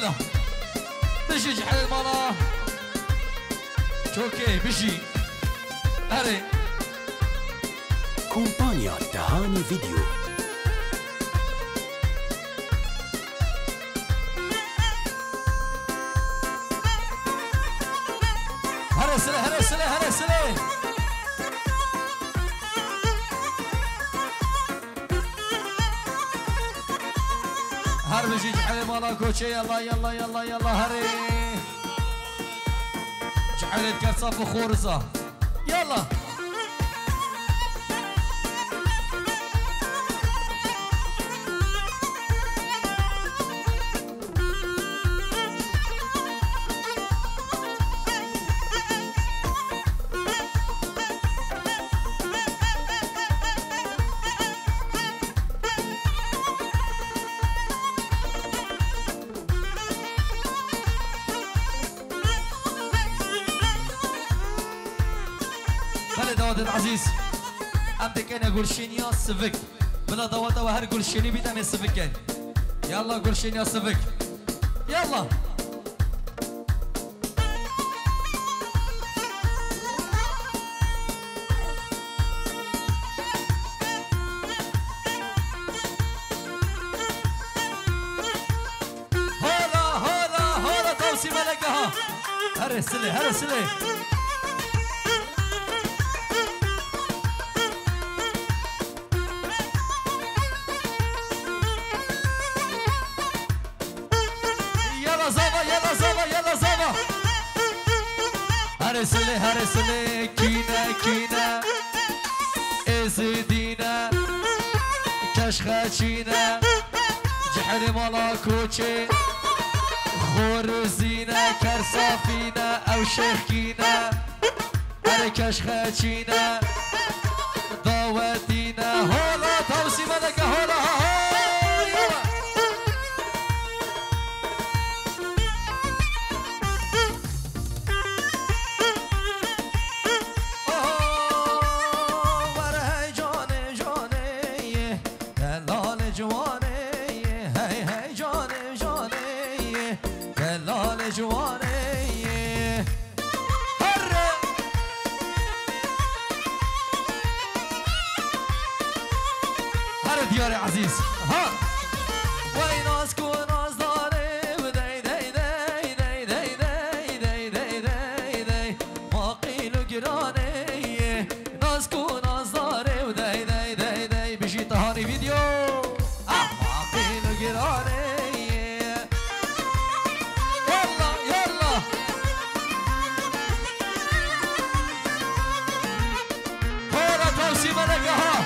سنة بشي جحل المراه توكي بشي هري كومبانيا تهاني فيديو هري سلي هري سلي هري سلي هربجي جحلي مرا كوتشي يلا يلا يلا يلا هري جحلي كرصة فخورزة يلا دواد العزيز عندك انا قرشين يا سفك بلا دواد وهر قرشيني بيت انا سفكين يلا قرشين يا سفك يلا هلا هلا هلا توسي ملكها هرسلي هرسلي هرسلي هرسلي كينا كينا ازدينا كشخاتينا جحري ملاكوتي خورزينا كرصافينا او شيخينا هري كشخاتينا ضواتينا هولا توسي ملكة هولا هولا دياري عزيز ها وين اسكو ناس داري وداي داي داي داي داي داي داي داي داي ما قيلو جراني ناسكو ناس داري وداي داي داي داي بيجي تهاني فيديو ما قيلو جراني يلا يلا هورا توسي ملكة ها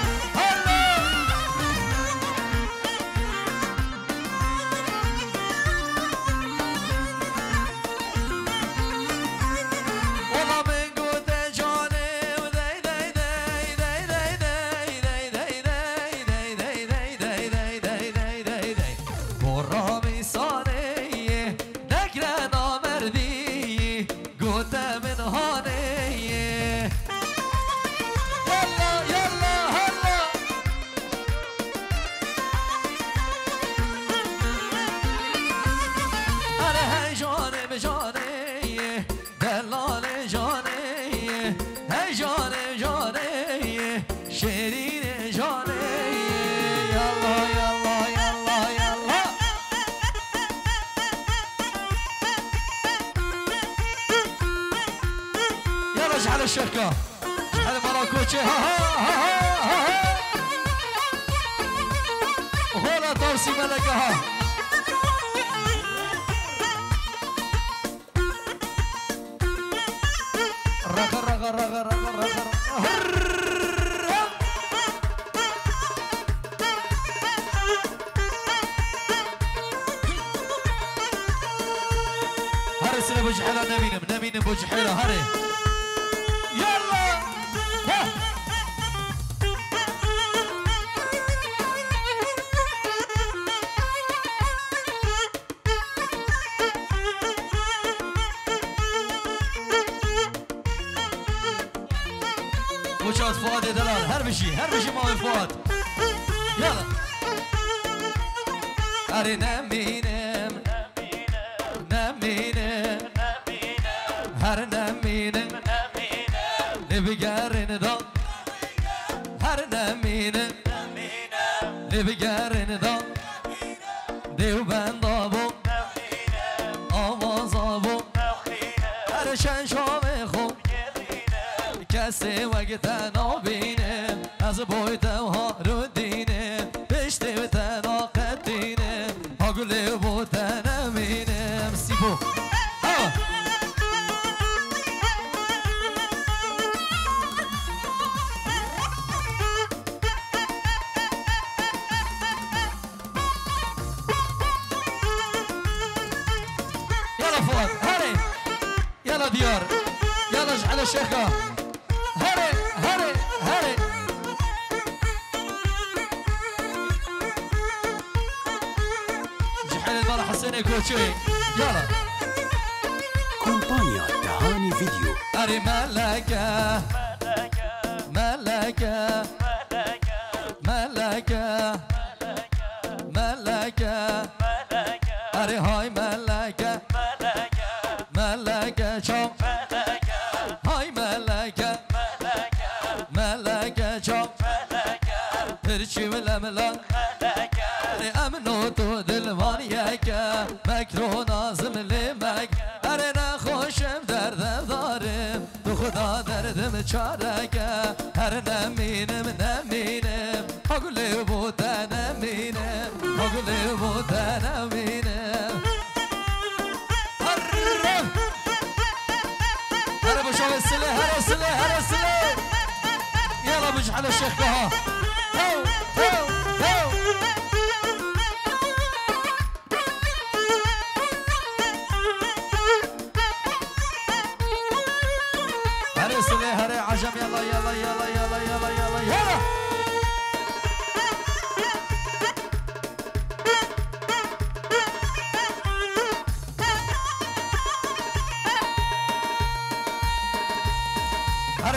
على الشركة على مراكوتشي ها ها ها هولا توسي ملكة ها رغا رغا رغا رغا رغا هري سلي بوجحلة نمينم نمينم بوجحلة هري وشوت فؤاد يا دلال هربشي هربشي ماوي فؤاد يلا هري نمي نم بگرن دا دیو بند آبو آواز آبو هرشن شام خوب کسی وقتا نابینه از بایدم ها رو دینه بشتی و تنا قدینه ها گلی و تنمینم سیبو يلا جعل شيخة هري هري هري جحيل المرة حسيني كوتشي يلا كومبانيا تهاني فيديو هري ملكة ملكة ملكة ملكة هري هاي ملكة ملكة شوم هاي ملكة ملكة شوم ترشي والأملان أمنو تو دلوانيكا مكرو نازم لمك أنا خوشم دردم دارم تو خدا دردم چاركا هر نمينم نمينم أقول بودا نمينم أقول بودا نمينم هلا سلي هلا سلي يلا بجحل الشيخ بها هو هو هو هلا سلي هلا عجم يلا يلا يلا يلا يلا يلا يلا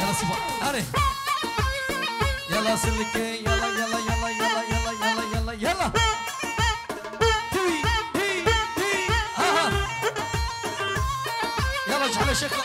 يلا سيبا هاري يلا سلكي يلا يلا يلا يلا يلا يلا يلا يلا تي تي تي ها يلا جحل شكل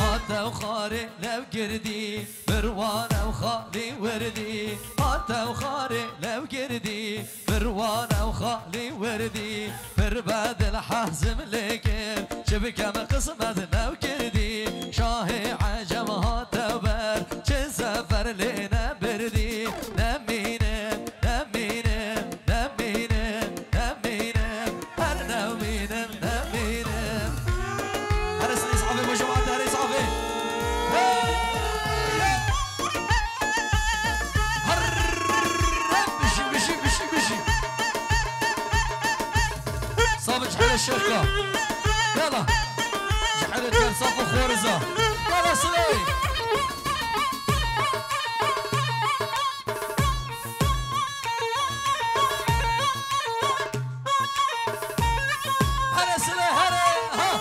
هاتا وخاري لو قردي بروانا وخالي وردي هاتا وخاري لو قردي بروانا وخالي وردي برباد الحزم لكن شبكة من قسمتنا وكردي شاهي عجم هاتا وبر شن سفر لنا بردي نمينا نمينا نمينا نمينا هل نمينا نمينا هل سنسعى في مجموعة الشركة يلا جحل التنصف وخورزة يلا سلي هلا سلي هلا ها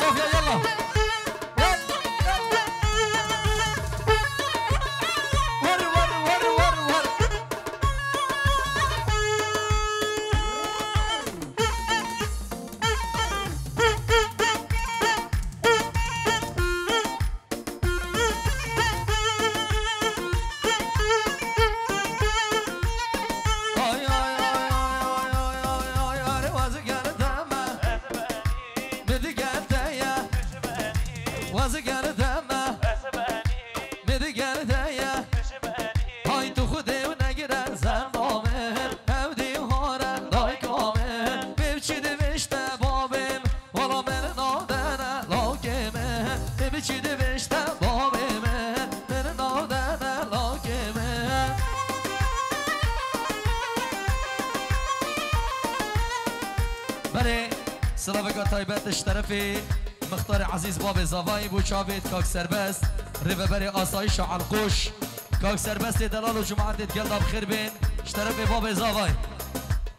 صافية يلا سلامك طيبات اشترفي مختار عزيز بابي زواي بوشابيت كاك سربست ريفبري آسايش عنقوش كاك سربست دلال و جمعة تتقلنا بخير بين اشترفي بابي زواي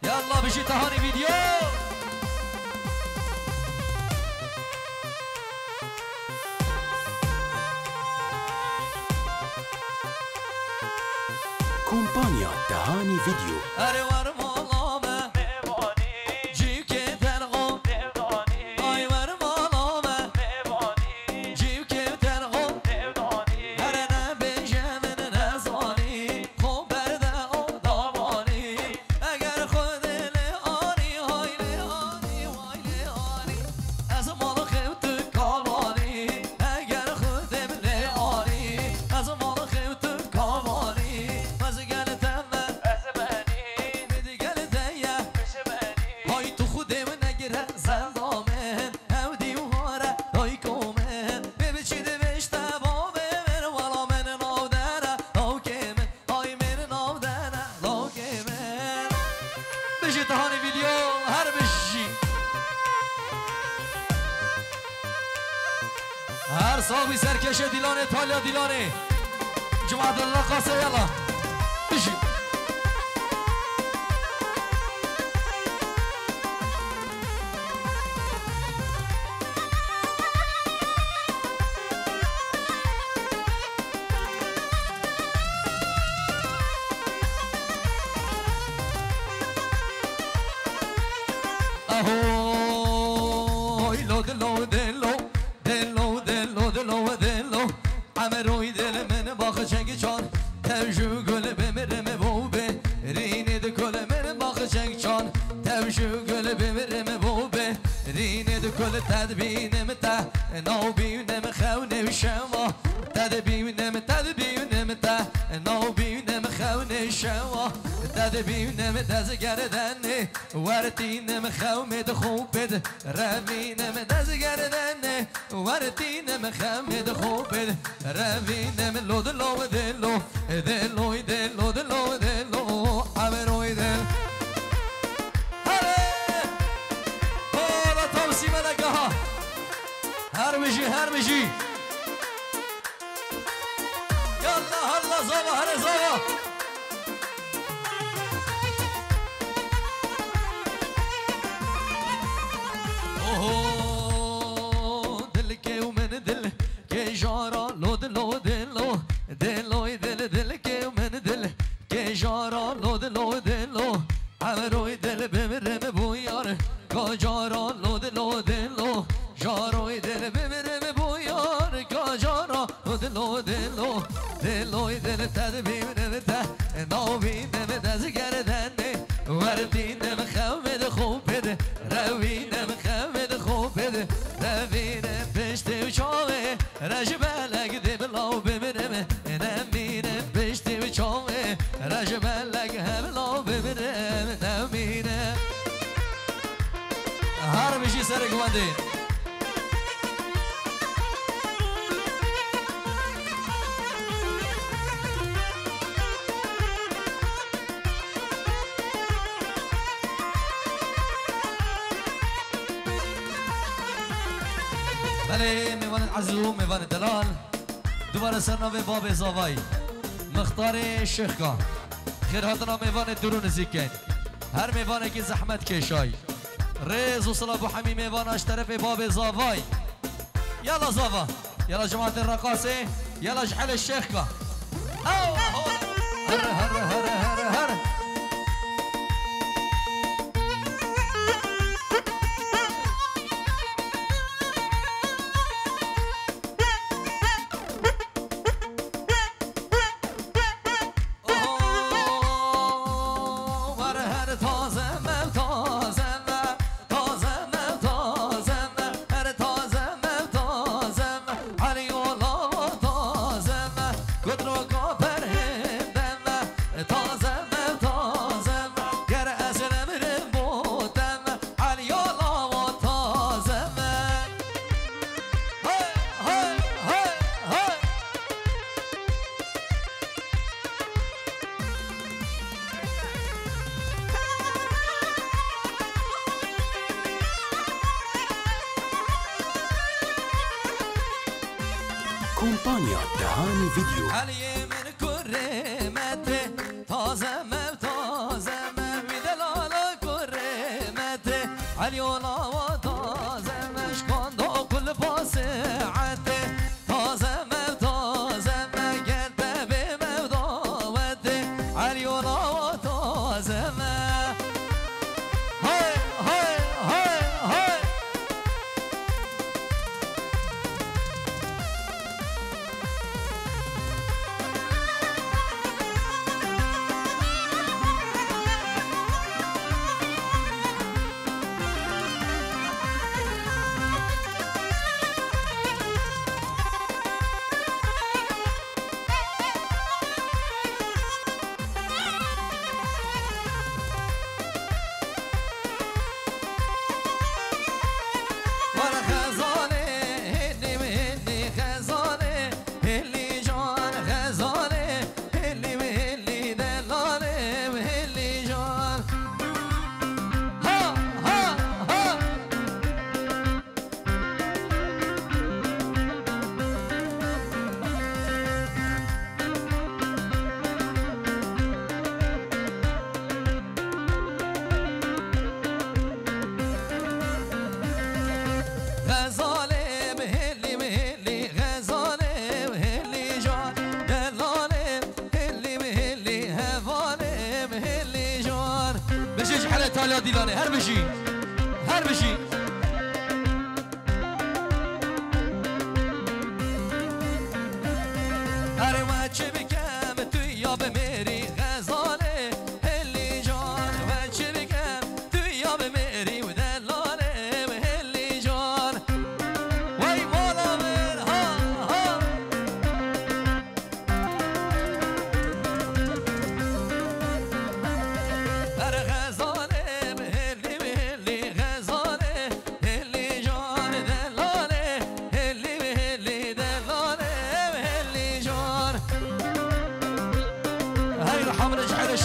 يلا بيجي تهاني فيديو كومبانيا تهاني فيديو أروارمو تهاني فيديو هرب الشي هر صاحبي سركشه ديلان ايطاليا ديلاني جماعة الرقصة يلا بيجي هوي لو دلو دلو دلو دلو دلو دلو عمروي دل من باخ چنگ چان تمشو گل بمرم بوبه رینید کل من باخ چنگ چان تمشو گل بمرم بوبه رینید کل تدبینم تا نو بینم خونه شما تدبینم تدبینم تا نو بینم خونه شما تدبینم دزگردنه ورتینم خمد خوبد روینم دزگردنه ورتینم خمد خوبد روینم لود لود دلو دلوی دلو دلو دلو عمروی دل هره بالا تمسی ملکه ها هر بجی هر بجی یالله هلا زاوا هره زاوا بله میوان عزلو میوان دلال دوباره سرنامه باب زاوای مختار شیخگان خیرهاتنا میوان درون زیکن هر میوانه که زحمت کشای ریز و صلاب و حمی میوانش طرف باب زاوای یلا زاوا یلا جماعت رقاصه یلا جحل الشیخگان او هر هر هر هر هر طازة كومبانيا تهاني فيديو علي من كرمته تازه ما بدلال كرمته علي ولا وتازه مش كنده كل باسعته تازه ما قلبه بموضوعته علي ولا وتازه ما هاي هاي هاي هاي يا ديلاني هربشي هرما بكم تويا بميري غزالي اللي جان وجه بكم تويا بميري ودلالي اللي جان وي مولا من ها ها هرغزالي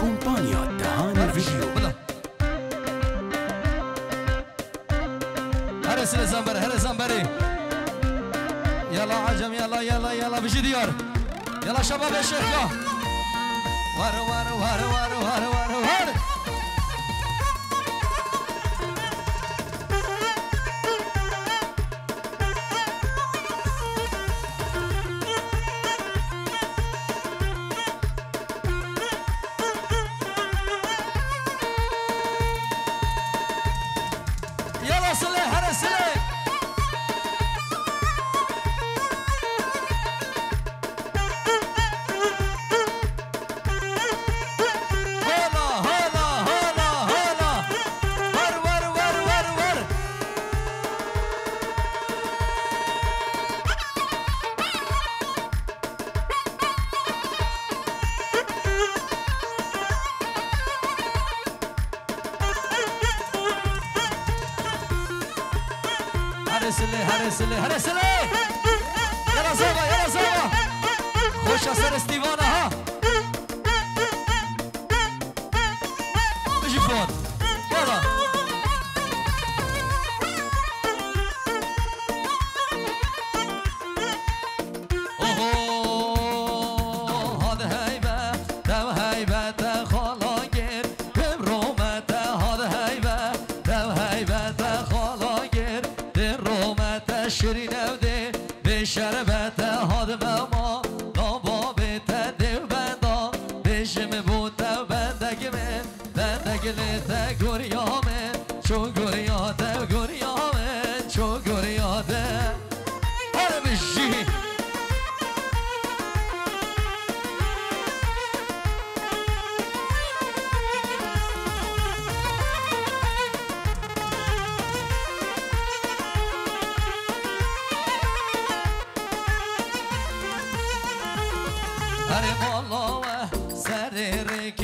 كومبانيا تهاني فيديو هرس الزنبري يلا عجم يلا بيجي ديار يلا شباب الشركة ور هلا هرسلي هرسلي هرسلي يلا زوبا يلا زوبا خوش أسر استيفانا ها اجي فوت يلا اوهو هاد هيبة دو هيبة تخالا گير دم رومة هاد هيبة دو هيبة تخالا گير دم رومة شرين او دي بشربت هاد بما شو قرياده قريامه شو قرياده أنا بجي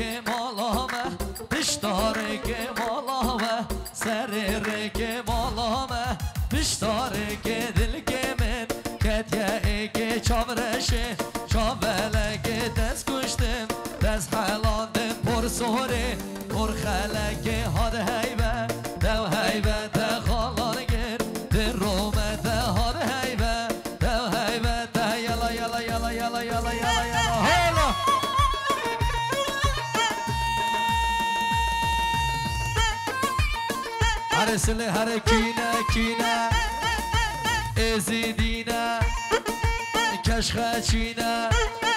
هرم الله سريرك مالامه تشتارك مالامه سريرك مالامه بشتارك دلك من كتياك چابرشه چابلك دست کشتم دست حلاندم پرسوره پرخلک هاد هیبه دو هیبه تخالانگر در رومه ده هاد هیبه دو هیبه ده یلا یلا یلا یلا یلا یلا هرسل هر کینه کینه ازیدینه کشخه چینه